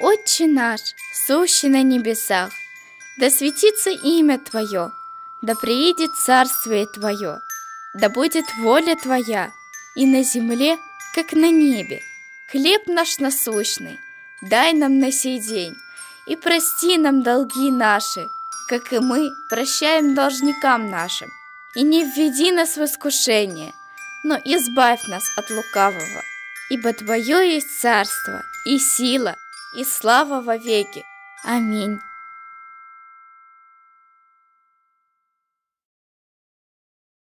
Отче наш, сущий на небесах, да светится имя Твое, да приидет царствие Твое, да будет воля Твоя и на земле, как на небе. Хлеб наш насущный дай нам на сей день, и прости нам долги наши, как и мы прощаем должникам нашим. И не введи нас в искушение, но избавь нас от лукавого. Ибо Твое есть царство, и сила, и слава вовеки. Аминь.